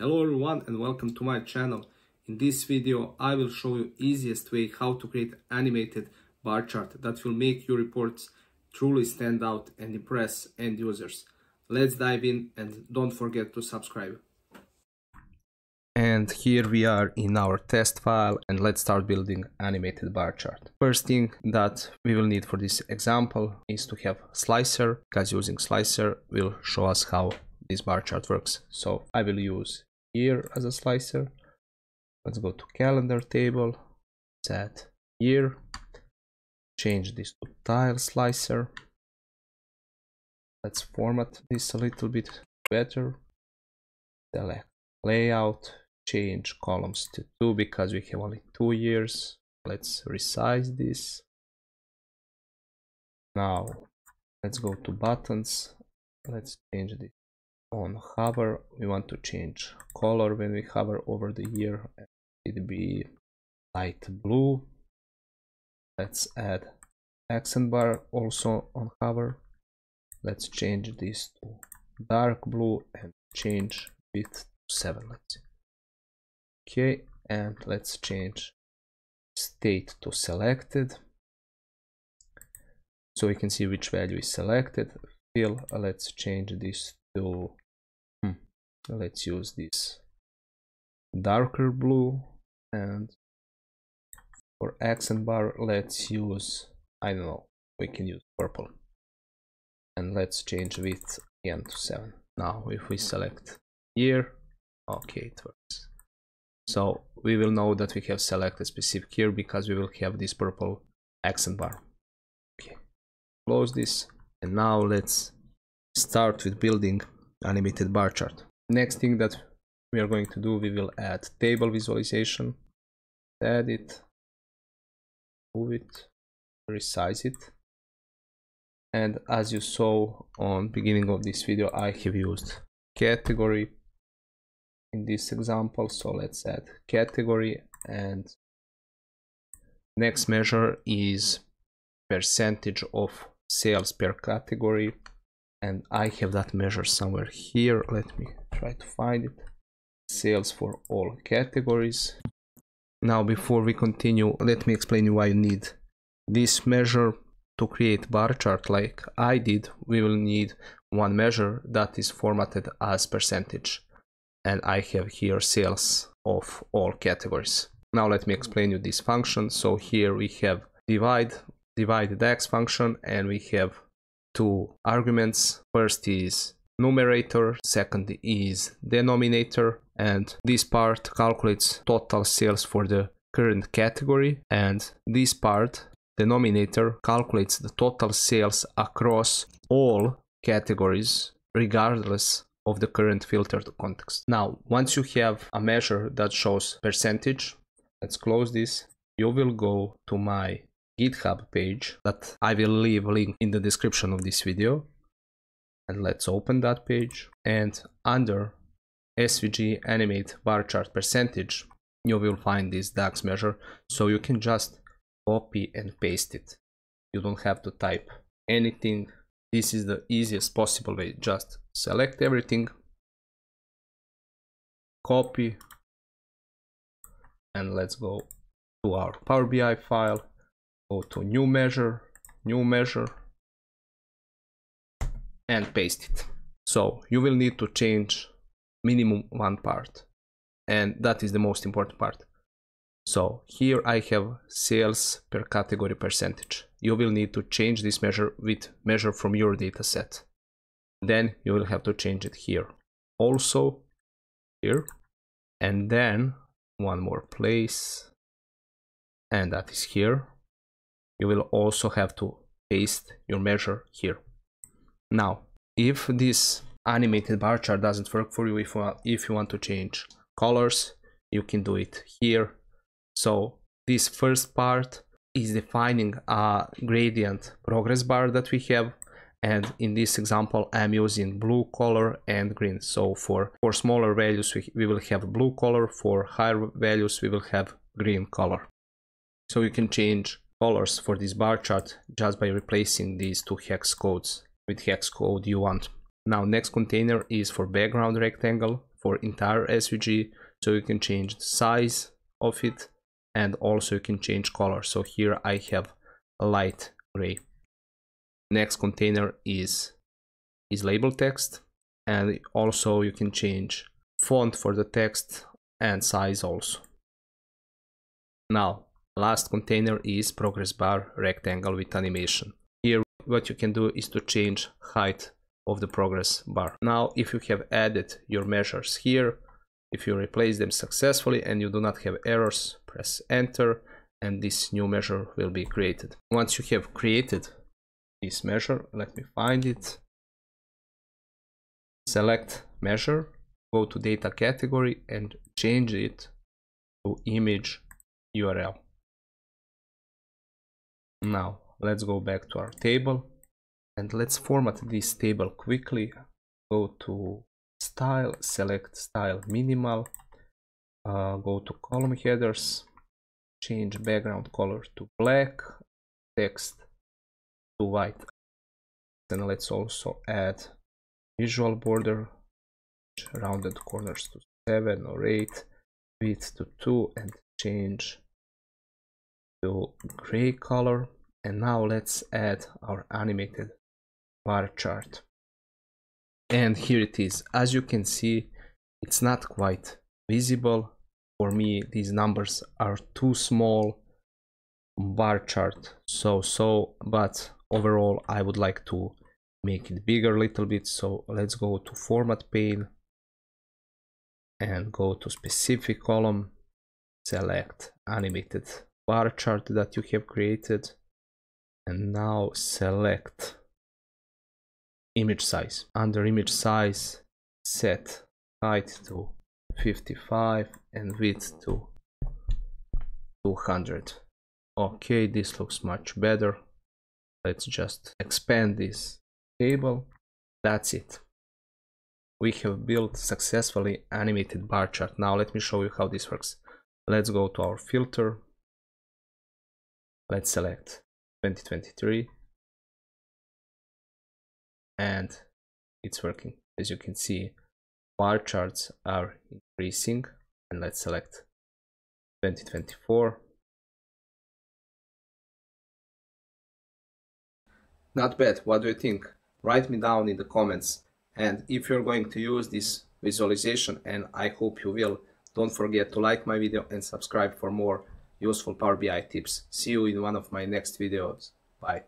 Hello everyone and welcome to my channel. In this video I will show you easiest way how to create animated bar chart that will make your reports truly stand out and impress end users. Let's dive in and don't forget to subscribe. And here we are in our test file and let's start building animated bar chart. First thing that we will need for this example is to have Slicer, because using Slicer will show us how this bar chart works. So I will use year as a slicer. Let's go to calendar table, set year, change this to tile slicer. Let's format this a little bit better. Select layout, change columns to 2 because we have only 2 years. Let's resize this. Now let's go to buttons. Let's change this. On hover, we want to change color when we hover over the year. It'd be light blue. Let's add accent bar also on hover. Let's change this to dark blue and change width to 7. Let's see. Okay, and let's change state to selected, so we can see which value is selected. Fill, let's change this to let's use this darker blue, and for accent bar let's use, I don't know, we can use purple, and let's change width again to 7. Now if we select year, okay, it works. So we will know that we have selected specific year because we will have this purple accent bar. Okay, close this, and now let's start with building animated bar chart. Next thing that we are going to do, we will add table visualization. Add it, move it, resize it. And as you saw on beginning of this video, I have used category in this example. So let's add category, and next measure is percentage of sales per category. And I have that measure somewhere here. Let me try to find it. Sales for all categories. Now before we continue, let me explain you why you need this measure to create bar chart like I did. We will need one measure that is formatted as percentage. And I have here sales of all categories. Now let me explain you this function. So here we have divide DAX function, and we have two arguments. First is numerator, second is denominator, and this part calculates total sales for the current category, and this part, denominator, calculates the total sales across all categories regardless of the current filtered context. Now once you have a measure that shows percentage, let's close this, you will go to my GitHub page that I will leave a link in the description of this video, and let's open that page, and under SVG animate bar chart percentage you will find this DAX measure, so you can just copy and paste it. You don't have to type anything. This is the easiest possible way. Just select everything, copy, and let's go to our Power BI file. Go to new measure, and paste it. So you will need to change minimum one part, and that is the most important part. So here I have sales per category percentage. You will need to change this measure with measure from your data set. Then you will have to change it here. Also here, and then one more place, and that is here. You will also have to paste your measure here. Now, if this animated bar chart doesn't work for you, if you want to change colors, you can do it here. So this first part is defining a gradient progress bar that we have. And in this example, I'm using blue color and green. So for smaller values, we will have blue color. For higher values, we will have green color. So you can change colors for this bar chart just by replacing these two hex codes with hex code you want. Now next container is for background rectangle. for entire SVG, so you can change the size of it, and also you can change color. So here I have a light gray. Next container is label text, and also you can change font for the text and size also. Now last container is progress bar rectangle with animation. Here what you can do is to change height of the progress bar. Now if you have added your measures here, if you replace them successfully and you do not have errors, press enter and this new measure will be created. Once you have created this measure, let me find it, select measure, go to data category and change it to image URL. Now let's go back to our table and let's format this table quickly. Go to style, select style minimal, go to column headers, change background color to black, text to white, and let's also add visual border, rounded corners to 7 or 8, width to 2 and change to gray color. And now let's add our animated bar chart. And here it is. As you can see, it's not quite visible. For me, these numbers are too small bar chart. But overall, I would like to make it bigger a little bit. So let's go to format pane and go to specific column, select animated bar chart that you have created, and now select image size. Under image size, set height to 55 and width to 200. Okay, this looks much better. Let's just expand this table. That's it. We have built successfully animated bar chart. Now let me show you how this works. Let's go to our filter. Let's select 2023 and it's working. As you can see, bar charts are increasing, and let's select 2024. Not bad. What do you think? Write me down in the comments, and if you're going to use this visualization, and I hope you will, don't forget to like my video and subscribe for more useful Power BI tips. See you in one of my next videos. Bye.